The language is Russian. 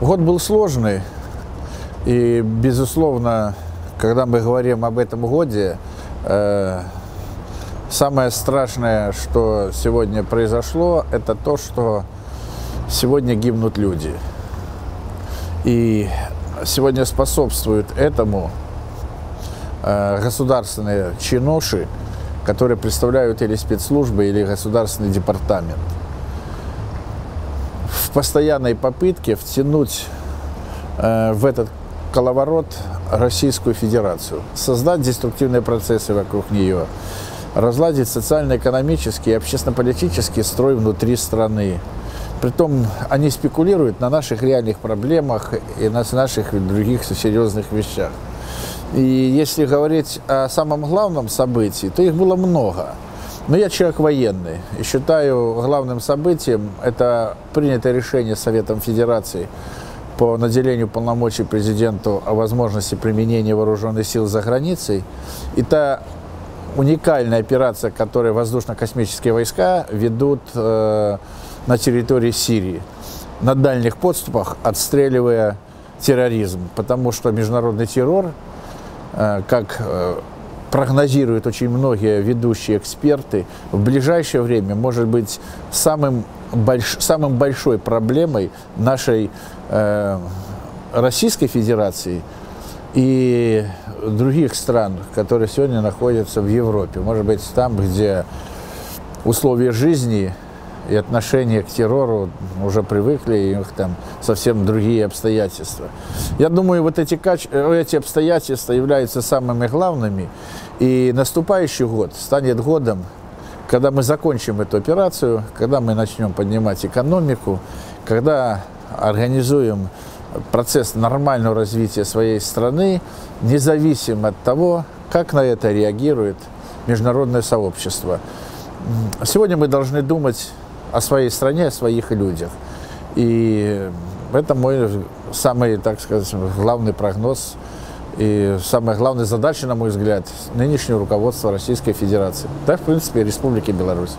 Год был сложный, и, безусловно, когда мы говорим об этом годе, самое страшное, что сегодня произошло, это то, что сегодня гибнут люди. И сегодня способствуют этому государственные чиноши, которые представляют или спецслужбы, или государственный департамент. В постоянной попытке втянуть в этот коловорот Российскую Федерацию, создать деструктивные процессы вокруг нее, разладить социально-экономический и общественно-политический строй внутри страны. Притом они спекулируют на наших реальных проблемах и на наших других серьезных вещах. И если говорить о самом главном событии, то их было много. Но я человек военный и считаю главным событием это принятое решение Советом Федерации по наделению полномочий президенту о возможности применения вооруженных сил за границей. И та уникальная операция, которую воздушно-космические войска ведут на территории Сирии, на дальних подступах, отстреливая терроризм. Потому что международный террор, как прогнозируют очень многие ведущие эксперты, в ближайшее время может быть самой большой проблемой нашей Российской Федерации и других стран, которые сегодня находятся в Европе. Может быть, там, где условия жизни и отношение к террору уже привыкли, и у них там совсем другие обстоятельства. Я думаю, вот эти обстоятельства являются самыми главными. И наступающий год станет годом, когда мы закончим эту операцию, когда мы начнем поднимать экономику, когда организуем процесс нормального развития своей страны, независимо от того, как на это реагирует международное сообщество. Сегодня мы должны думать о своей стране, о своих людях. И это мой самый, так сказать, главный прогноз и самая главная задача, на мой взгляд, нынешнего руководства Российской Федерации, да, в принципе, Республики Беларусь.